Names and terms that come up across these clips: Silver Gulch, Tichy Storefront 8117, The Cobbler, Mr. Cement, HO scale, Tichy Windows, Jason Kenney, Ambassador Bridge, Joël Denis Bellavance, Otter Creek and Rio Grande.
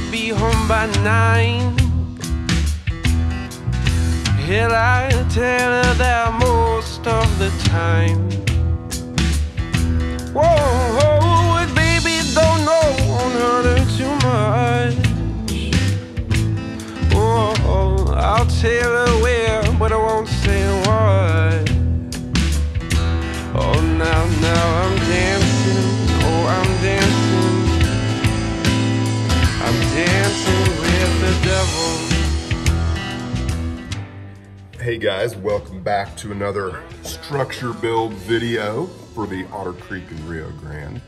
I'd be home by 9. Hell, I tell her that most of the time. Whoa, whoa, baby, don't know her too much. Whoa, oh, I'll tell her where, but I won't say what. Oh, now, now I'm dancing. Oh, I'm dancing. Dancing with the devil. Hey guys, welcome back to another structure build video for the Otter Creek and Rio Grande.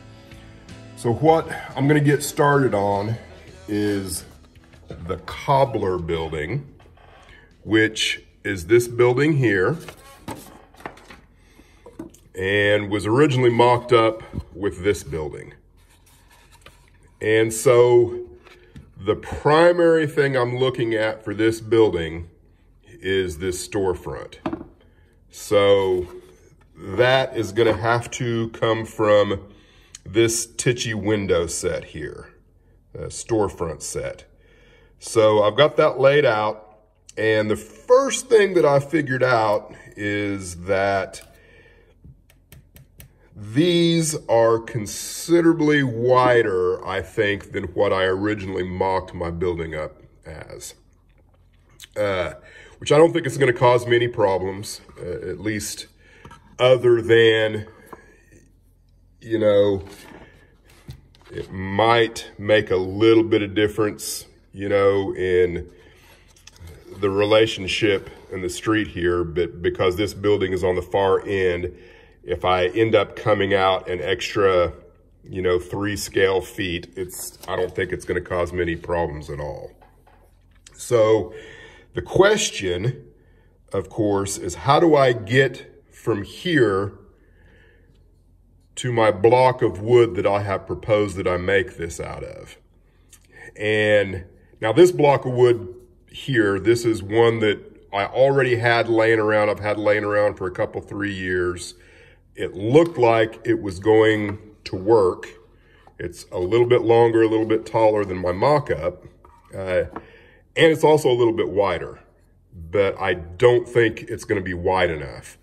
So what I'm gonna get started on is the Cobbler building, which is this building here, and was originally mocked up with this building. And so the primary thing I'm looking at for this building is this storefront. So that is gonna have to come from this Tichy window set here, the storefront set. So I've got that laid out, and the first thing that I figured out is that these are considerably wider, I think, than what I originally mocked my building up as, which I don't think it's going to cause me any problems, at least other than, you know, it might make a little bit of difference, you know, in the relationship in the street here, but because this building is on the far end, if I end up coming out an extra, you know, 3 scale feet, I don't think it's going to cause many problems at all. So the question, of course, is how do I get from here to my block of wood that I have proposed that I make this out of? And now this block of wood here, this is one that I already had laying around. I've had laying around for a couple, 3 years. It looked like it was going to work. It's a little bit longer, a little bit taller than my mock-up, and it's also a little bit wider, but I don't think it's going to be wide enough.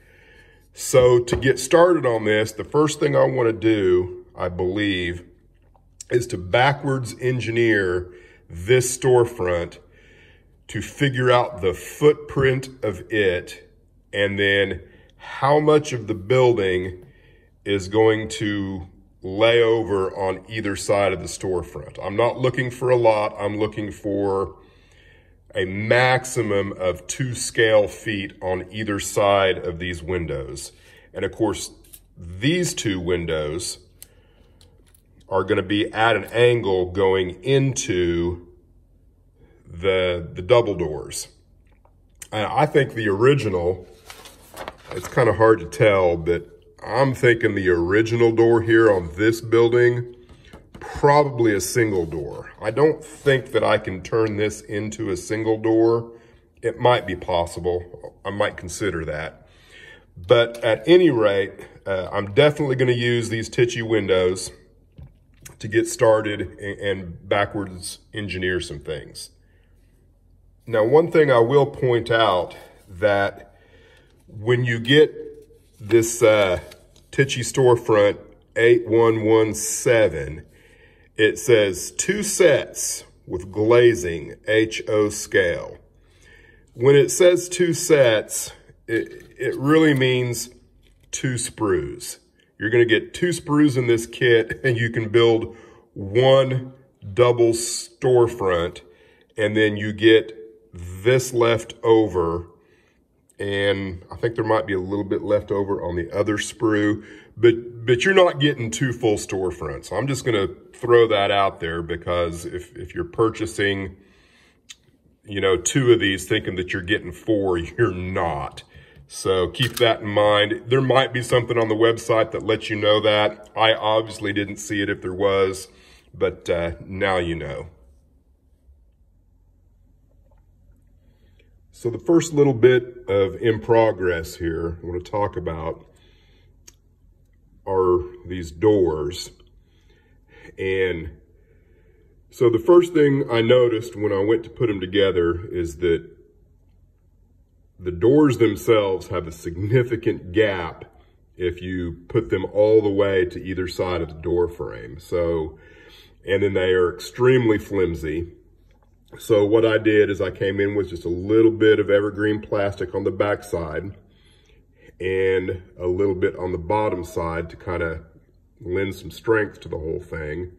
So to get started on this, the first thing I want to do, I believe, is to backwards engineer this storefront to figure out the footprint of it, and then how much of the building is going to lay over on either side of the storefront. I'm not looking for a lot. I'm looking for a maximum of 2 scale feet on either side of these windows. And of course, these 2 windows are going to be at an angle going into the double doors. And I think the original, it's kind of hard to tell, but I'm thinking the original door here on this building, probably a single door. I don't think that I can turn this into a single door. It might be possible. I might consider that. But at any rate, I'm definitely going to use these Tichy windows to get started and backwards engineer some things. Now, one thing I will point out that when you get this Tichy Storefront 8117, it says 2 sets with glazing HO scale. When it says 2 sets, it really means 2 sprues. You're going to get 2 sprues in this kit, and you can build 1 double storefront, and then you get this left over. And I think there might be a little bit left over on the other sprue, but you're not getting 2 full storefronts. So I'm just going to throw that out there, because if you're purchasing, you know, 2 of these thinking that you're getting 4, you're not. So keep that in mind. There might be something on the website that lets you know that. I obviously didn't see it if there was, but now you know. So the first little bit of in progress here I want to talk about are these doors. And So the first thing I noticed when I went to put them together is that the doors themselves have a significant gap if you put them all the way to either side of the door frame. So, and then they are extremely flimsy. So what I did is I came in with just a little bit of evergreen plastic on the back side and a little bit on the bottom side to kind of lend some strength to the whole thing.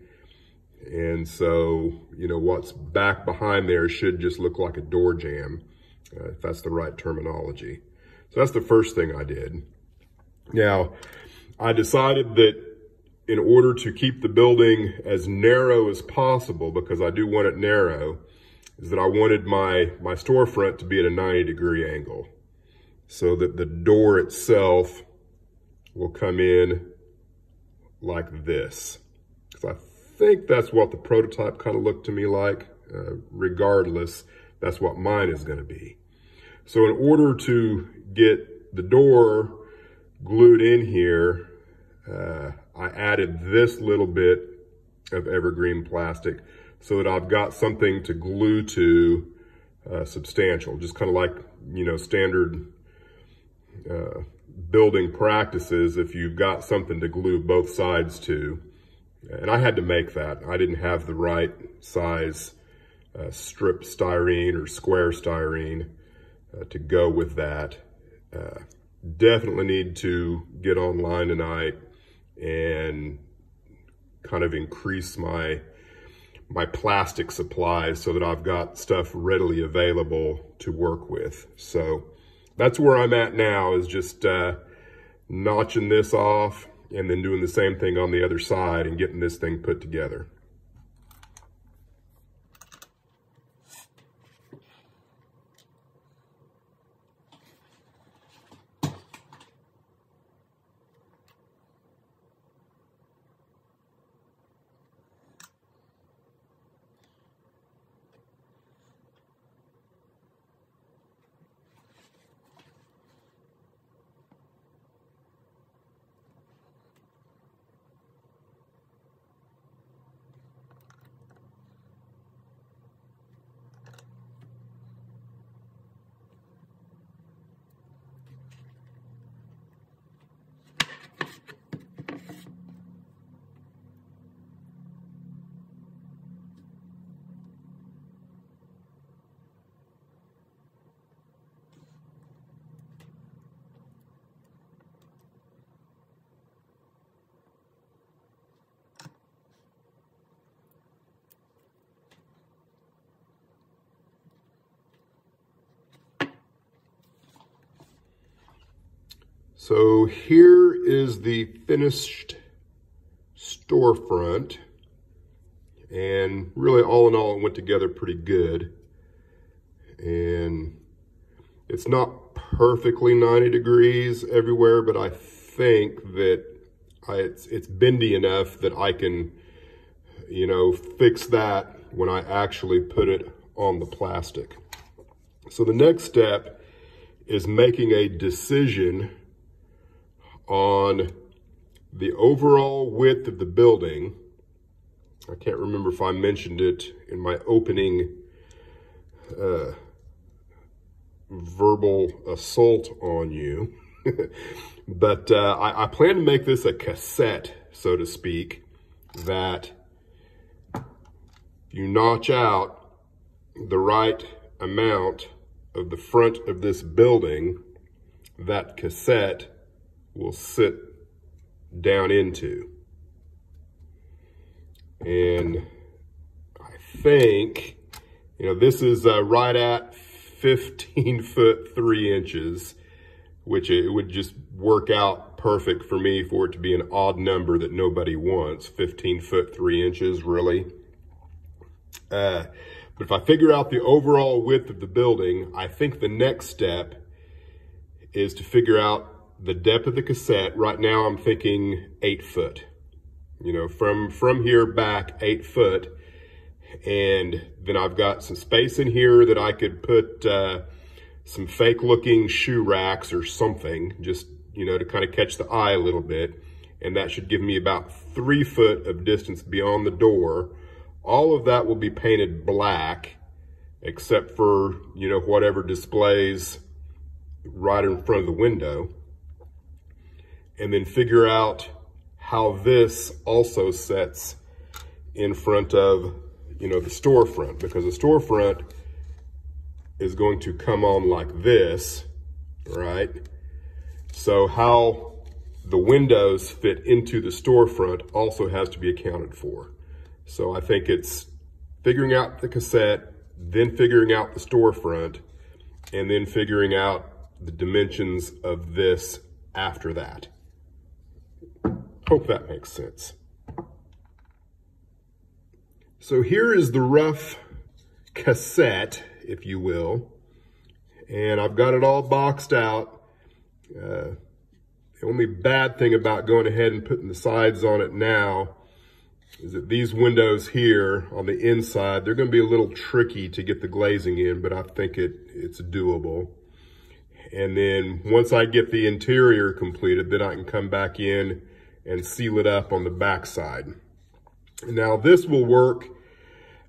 And so, you know, what's back behind there should just look like a door jamb, if that's the right terminology. So that's the first thing I did. Now, I decided that in order to keep the building as narrow as possible, because I do want it narrow, is that I wanted my storefront to be at a 90-degree angle so that the door itself will come in like this. Because I think that's what the prototype kind of looked to me like. Regardless, that's what mine is going to be. So in order to get the door glued in here, I added this little bit of evergreen plastic so that I've got something to glue to substantial, just kind of like, you know, standard building practices. If you've got something to glue both sides to, and I had to make that. I didn't have the right size strip styrene or square styrene to go with that. Definitely need to get online tonight and kind of increase my plastic supplies so that I've got stuff readily available to work with. So that's where I'm at now, is just notching this off and then doing the same thing on the other side and getting this thing put together. So here is the finished storefront, and really all in all it went together pretty good. And it's not perfectly 90 degrees everywhere, but I think that it's bendy enough that I can, you know, fix that when I actually put it on the plastic. So the next step is making a decision on the overall width of the building. I can't remember if I mentioned it in my opening verbal assault on you, but I plan to make this a cassette, so to speak, that you notch out the right amount of the front of this building, that cassette will sit down into. And I think, you know, this is right at 15 foot 3 inches, which it would just work out perfect for me for it to be an odd number that nobody wants. 15 foot 3 inches, really. But if I figure out the overall width of the building, I think the next step is to figure out the depth of the cassette. Right now I'm thinking 8 foot, you know, from here back 8 foot. And then I've got some space in here that I could put some fake looking shoe racks or something, just, you know, to kind of catch the eye a little bit. And that should give me about 3 foot of distance beyond the door All of that will be painted black, except for, you know, whatever displays right in front of the window. And then figure out how this also sets in front of, you know, the storefront, because the storefront is going to come on like this, right? So how the windows fit into the storefront also has to be accounted for. So I think it's figuring out the cassette, then figuring out the storefront, and then figuring out the dimensions of this after that. Hope that makes sense. So here is the rough cassette, if you will, and I've got it all boxed out. The only bad thing about going ahead and putting the sides on it now is that these windows here on the inside, they're going to be a little tricky to get the glazing in, but I think it's doable. And then once I get the interior completed, then I can come back in and seal it up on the backside. Now this will work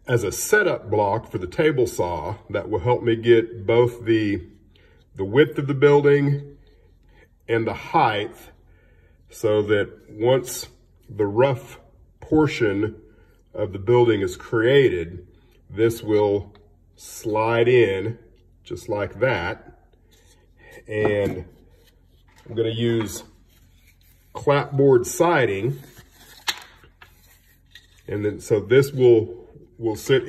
as a setup block for the table saw that will help me get both the width of the building and the height, so that once the rough portion of the building is created, this will slide in just like that. And I'm going to use clapboard siding, and then so this will sit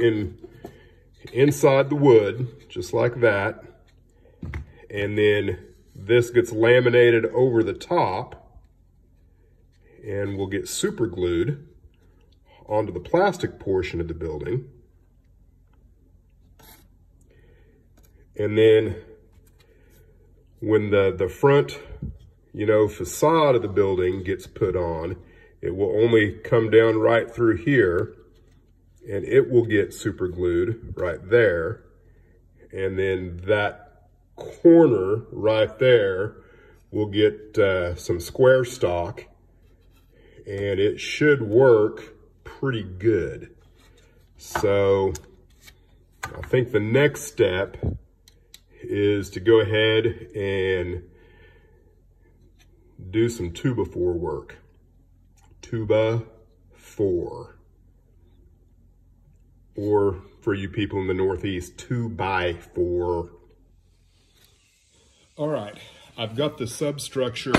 inside the wood just like that, and then this gets laminated over the top and will get super glued onto the plastic portion of the building. And then when the front, you know, facade of the building gets put on, it will only come down right through here, and it will get super glued right there. And then that corner right there will get some square stock, and it should work pretty good. So I think the next step is to go ahead and do some 2x4 work. 2x4. Or for you people in the Northeast, 2x4. All right, I've got the substructure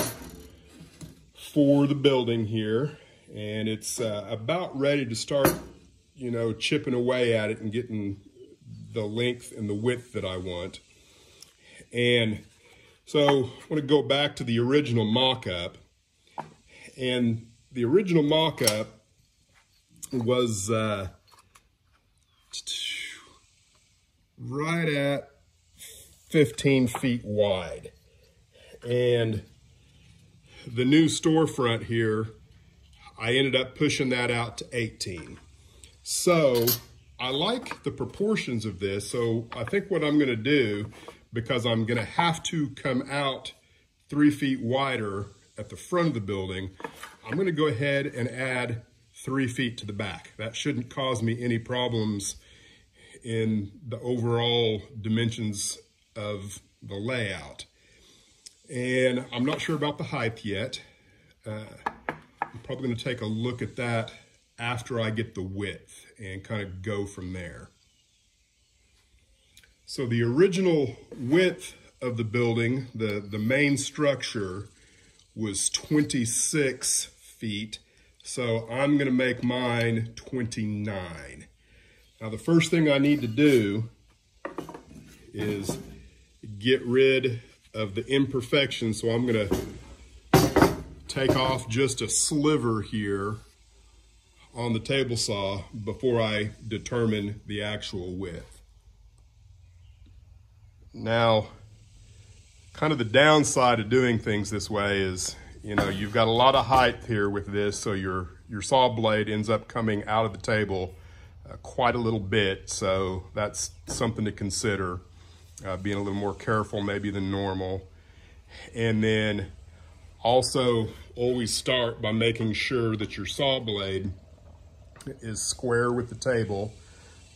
for the building here, and it's about ready to start, you know, chipping away at it and getting the length and the width that I want. And so I want to go back to the original mock-up, and the original mock-up was right at 15 feet wide, and the new storefront here, I ended up pushing that out to 18. So I like the proportions of this, so I think what I'm going to do, because I'm going to have to come out 3 feet wider at the front of the building, I'm going to go ahead and add 3 feet to the back. That shouldn't cause me any problems in the overall dimensions of the layout. And I'm not sure about the height yet. I'm probably going to take a look at that after I get the width and kind of go from there. So the original width of the building, the main structure, was 26 feet. So I'm going to make mine 29. Now the first thing I need to do is get rid of the imperfection. So I'm going to take off just a sliver here on the table saw before I determine the actual width. Now, kind of the downside of doing things this way is, you know, you've got a lot of height here with this, so your saw blade ends up coming out of the table quite a little bit, so that's something to consider, being a little more careful maybe than normal. And then also always start by making sure that your saw blade is square with the table,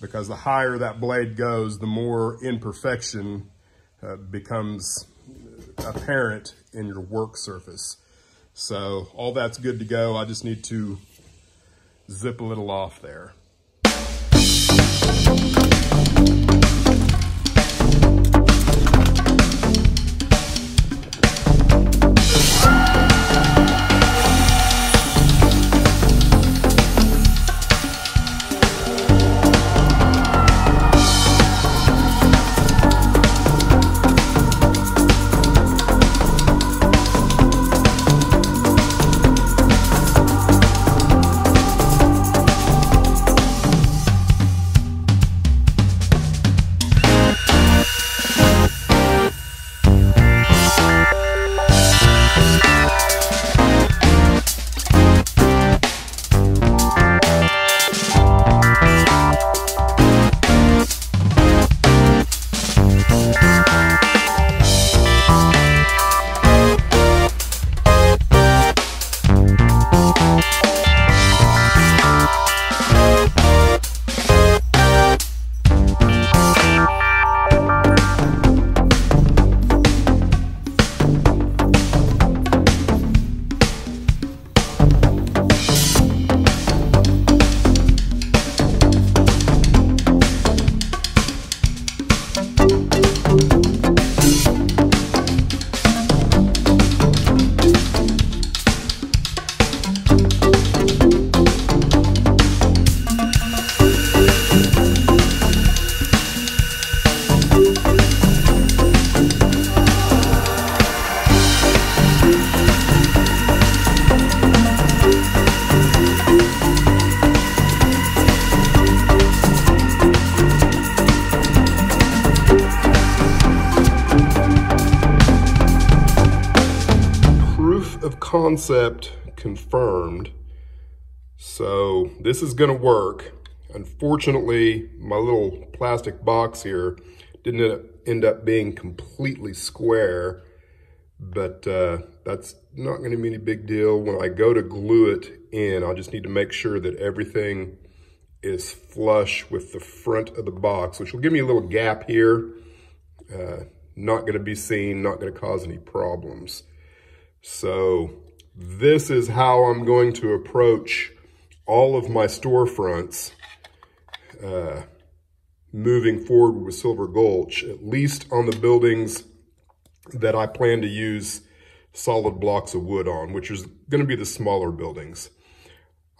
because the higher that blade goes, the more imperfection becomes apparent in your work surface. So all that's good to go. I just need to zip a little off there. Concept confirmed. So this is going to work. Unfortunately, my little plastic box here didn't end up being completely square, but that's not going to be any big deal. When I go to glue it in, I just need to make sure that everything is flush with the front of the box, which will give me a little gap here. Not going to be seen, not going to cause any problems. So this is how I'm going to approach all of my storefronts moving forward with Silver Gulch, at least on the buildings that I plan to use solid blocks of wood on, which is going to be the smaller buildings.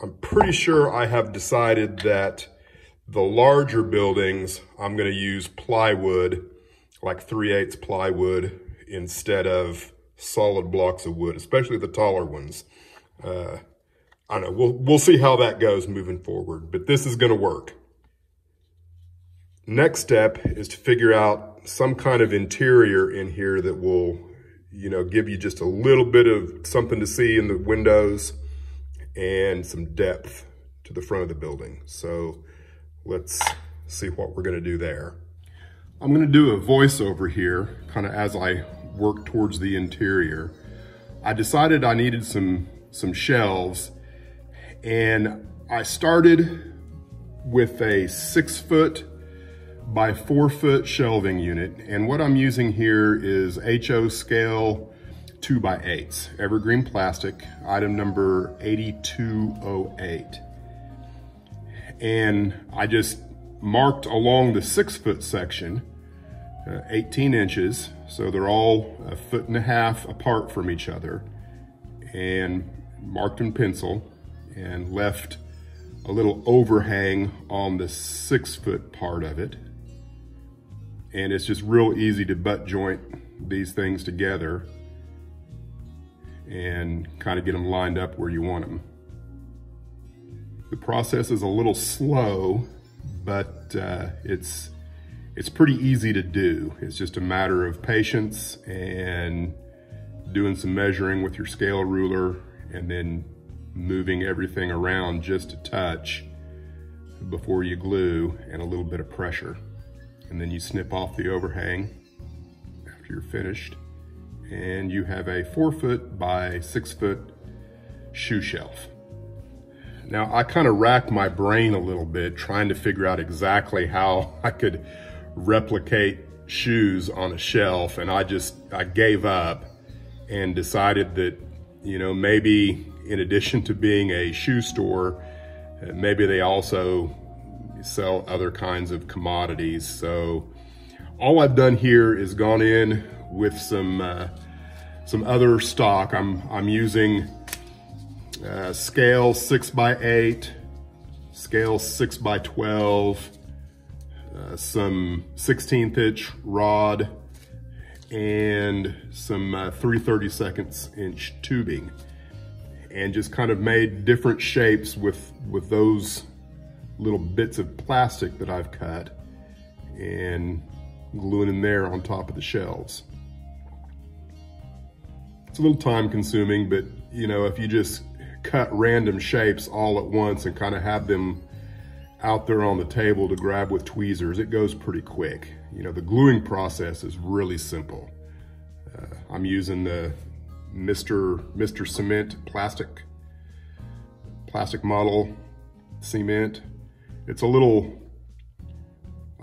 I'm pretty sure I have decided that the larger buildings, I'm going to use plywood, like 3/8 plywood, instead of solid blocks of wood, especially the taller ones. I don't know, we'll see how that goes moving forward, but this is going to work. Next step is to figure out some kind of interior in here that will, you know, give you just a little bit of something to see in the windows and some depth to the front of the building. So let's see what we're going to do there. I'm going to do a voiceover here, kind of as I work towards the interior. I decided I needed some shelves, and I started with a 6-foot by 4-foot shelving unit. And what I'm using here is HO scale 2x8s, evergreen plastic, item number 8208. And I just marked along the 6-foot section, 18 inches, so they're all 1.5 feet apart from each other, and marked in pencil and left a little overhang on the 6-foot part of it. And it's just real easy to butt joint these things together and kind of get them lined up where you want them. The process is a little slow, but it's pretty easy to do. It's just a matter of patience and doing some measuring with your scale ruler and then moving everything around just a touch before you glue, and a little bit of pressure. And then you snip off the overhang after you're finished, and you have a 4-foot by 6-foot shoe shelf. Now, I kind of racked my brain a little bit trying to figure out exactly how I could replicate shoes on a shelf, and I gave up and decided that, you know, maybe in addition to being a shoe store, maybe they also sell other kinds of commodities. So all I've done here is gone in with some other stock. I'm using scale 6x8, scale 6x12, some 16th inch rod, and some 3/32 inch tubing, and just kind of made different shapes with those little bits of plastic that I've cut and gluing in there on top of the shelves. It's a little time consuming, but you know, if you just cut random shapes all at once and kind of have them out there on the table to grab with tweezers, it goes pretty quick. You know, the gluing process is really simple. I'm using the Mr. Cement plastic model cement. It's a little,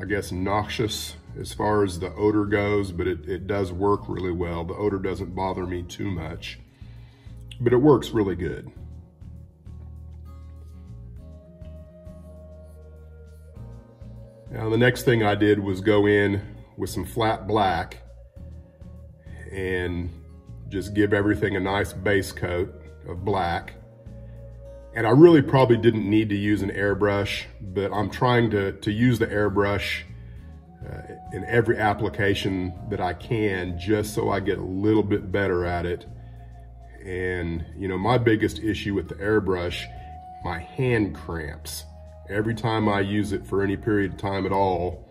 I guess, noxious as far as the odor goes, but it does work really well. The odor doesn't bother me too much, but it works really good. Now, the next thing I did was go in with some flat black and just give everything a nice base coat of black. And I really probably didn't need to use an airbrush, but I'm trying to use the airbrush in every application that I can, just so I get a little bit better at it. And you know, my biggest issue with the airbrush, my hand cramps. Every time I use it for any period of time at all,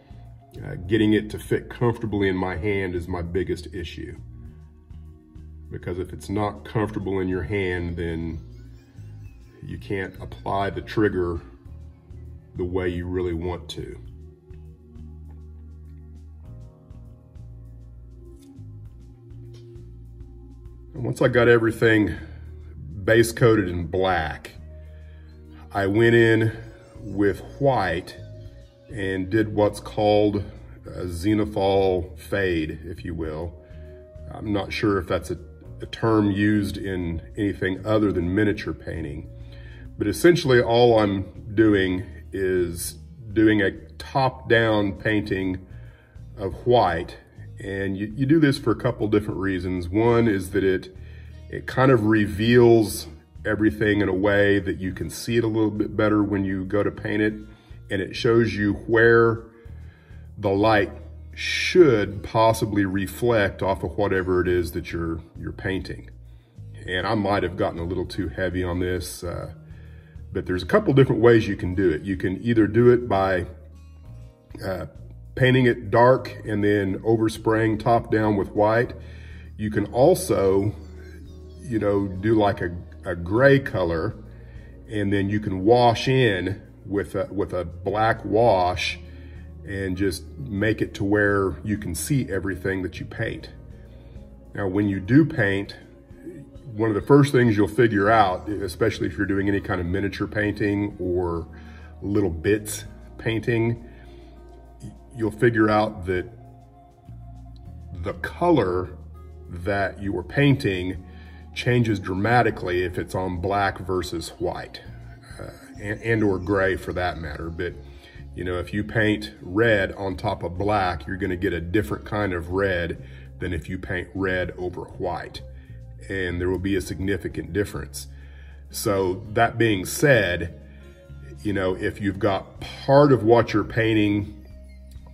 getting it to fit comfortably in my hand is my biggest issue. Because if it's not comfortable in your hand, then you can't apply the trigger the way you really want to. And once I got everything base coated in black, I went in with white and did what's called a xenophil fade, if you will. I'm not sure if that's a term used in anything other than miniature painting, but essentially all I'm doing is doing a top-down painting of white. And you do this for a couple different reasons. One is that it kind of reveals everything in a way that you can see it a little bit better when you go to paint it, and it shows you where the light should possibly reflect off of whatever it is that you're painting. And I might have gotten a little too heavy on this, but there's a couple different ways you can do it. You can either do it by painting it dark and then overspraying top down with white. You can also, you know, do like a gray color, and then you can wash in with a black wash and just make it to where you can see everything that you paint. Now, when you do paint, one of the first things you'll figure out, especially if you're doing any kind of miniature painting or little bits painting, you'll figure out that the color that you are painting changes dramatically if it's on black versus white, and or gray for that matter. But you know, if you paint red on top of black, you're going to get a different kind of red than if you paint red over white, and there will be a significant difference. So that being said, you know, if you've got part of what you're painting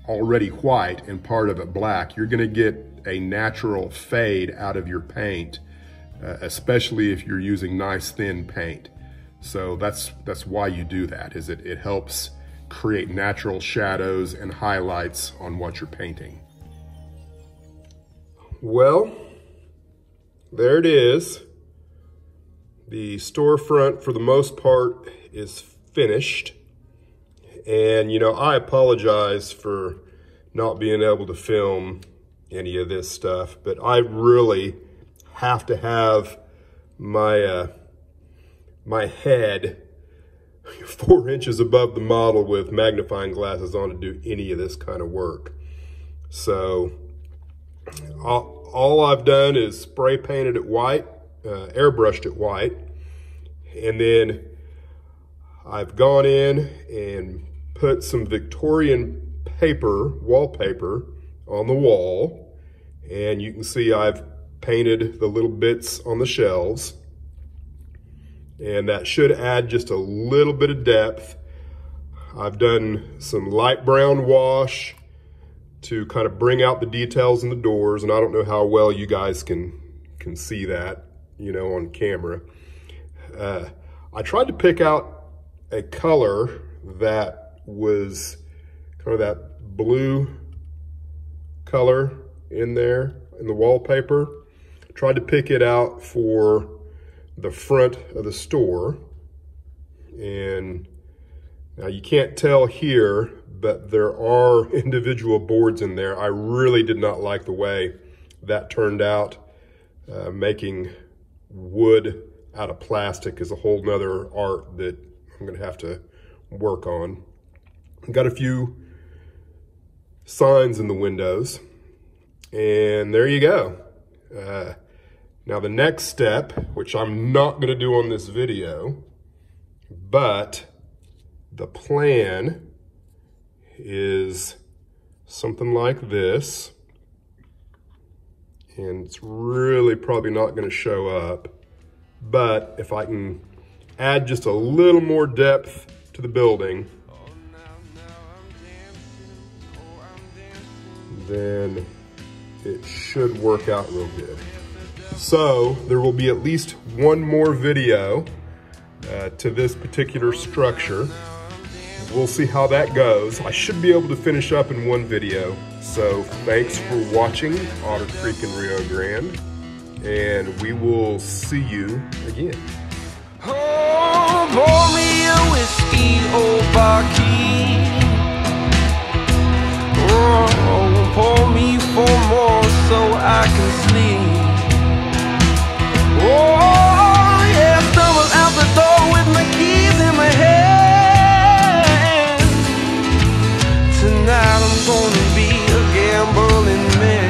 already white and part of it black, you're going to get a natural fade out of your paint, especially if you're using nice thin paint. So that's why you do that, is it helps create natural shadows and highlights on what you're painting. Well, there it is. The storefront, for the most part, is finished. And you know, I apologize for not being able to film any of this stuff, but I really have to have my head You're 4 inches above the model with magnifying glasses on to do any of this kind of work. So all I've done is spray painted it white, airbrushed it white, and then I've gone in and put some Victorian paper, wallpaper, on the wall, and you can see I've painted the little bits on the shelves, and that should add just a little bit of depth. I've done some light brown wash to kind of bring out the details in the doors, and I don't know how well you guys can see that, you know, on camera. I tried to pick out a color that was kind of that blue color in there in the wallpaper. I tried to pick it out for the front of the store, and now you can't tell here, but there are individual boards in there. I really did not like the way that turned out. Making wood out of plastic is a whole nother art that I'm gonna have to work on. I've got a few signs in the windows, and there you go. Now the next step, which I'm not gonna do on this video, but the plan is something like this. And it's really probably not gonna show up, but if I can add just a little more depth to the building, then it should work out real good. So there will be at least one more video to this particular structure. We'll see how that goes. I should be able to finish up in one video. So thanks for watching Otter Creek and Rio Grande, and we will see you again. Oh, pour me a whiskey, old barkeep. Oh, pour me 4 more so I can sleep. Oh, yeah, stumble out the door with my keys in my hand. Tonight I'm gonna be a gambling man.